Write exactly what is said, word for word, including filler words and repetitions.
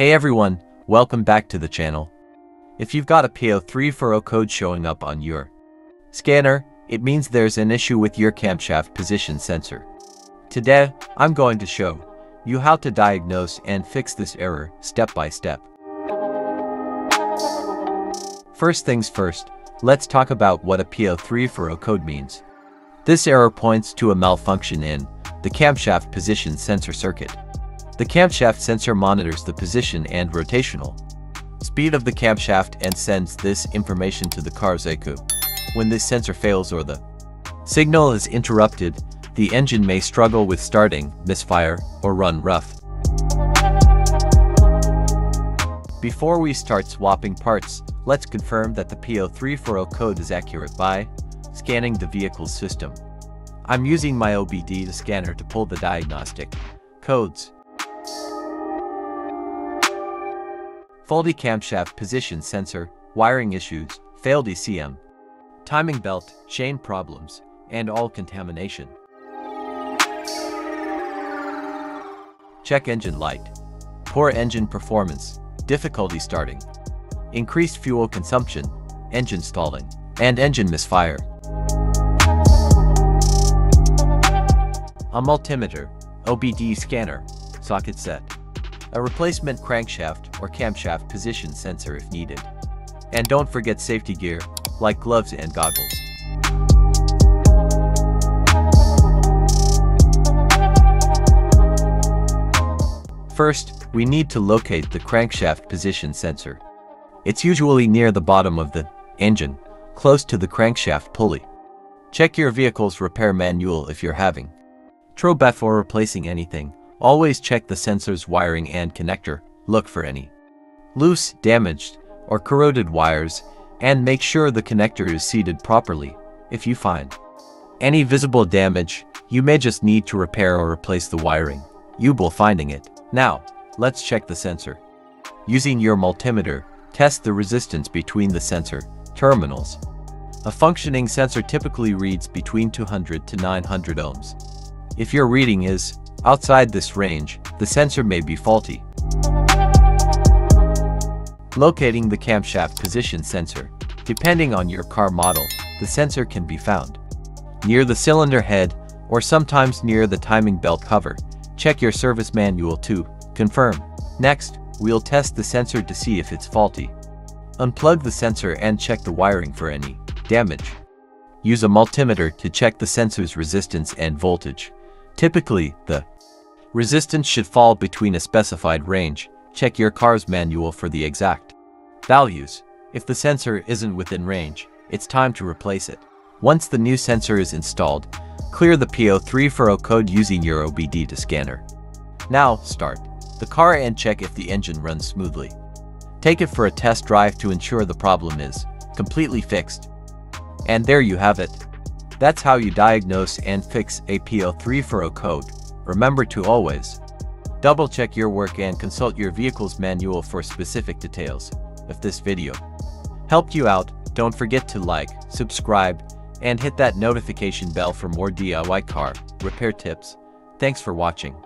Hey everyone, welcome back to the channel. If you've got a P zero three four zero code showing up on your scanner, it means there's an issue with your camshaft position sensor. Today, I'm going to show you how to diagnose and fix this error step by step. First things first, let's talk about what a P zero three four zero code means. This error points to a malfunction in the camshaft position sensor circuit. The camshaft sensor monitors the position and rotational speed of the camshaft and sends this information to the car's E C U. When this sensor fails or the signal is interrupted, the engine may struggle with starting, misfire, or run rough. Before we start swapping parts, let's confirm that the P zero three four zero code is accurate by scanning the vehicle's system. I'm using my O B D two scanner to pull the diagnostic codes. Faulty camshaft position sensor, wiring issues, failed E C M, timing belt, chain problems, and all contamination. Check engine light, poor engine performance, difficulty starting, increased fuel consumption, engine stalling, and engine misfire. A multimeter, O B D scanner, socket set, a replacement crankshaft or camshaft position sensor if needed. And don't forget safety gear, like gloves and goggles. First, we need to locate the crankshaft position sensor. It's usually near the bottom of the engine, close to the crankshaft pulley. Check your vehicle's repair manual if you're having trouble before replacing anything. Always check the sensor's wiring and connector, look for any loose, damaged, or corroded wires, and make sure the connector is seated properly. If you find any visible damage, you may just need to repair or replace the wiring. You will finding it. Now, let's check the sensor. Using your multimeter, test the resistance between the sensor terminals. A functioning sensor typically reads between two hundred to nine hundred ohms. If your reading is outside this range, the sensor may be faulty. Locating the camshaft position sensor. Depending on your car model, the sensor can be found near the cylinder head or sometimes near the timing belt cover. Check your service manual to confirm. Next, we'll test the sensor to see if it's faulty. Unplug the sensor and check the wiring for any damage. Use a multimeter to check the sensor's resistance and voltage. Typically, the resistance should fall between a specified range. Check your car's manual for the exact values. If the sensor isn't within range, it's time to replace it. Once the new sensor is installed, clear the P zero three four zero code using your O B D two scanner. Now, start the car and check if the engine runs smoothly. Take it for a test drive to ensure the problem is completely fixed. And there you have it. That's how you diagnose and fix a P zero three four zero code. Remember to always double-check your work and consult your vehicle's manual for specific details. If this video helped you out, don't forget to like, subscribe, and hit that notification bell for more D I Y car repair tips. Thanks for watching.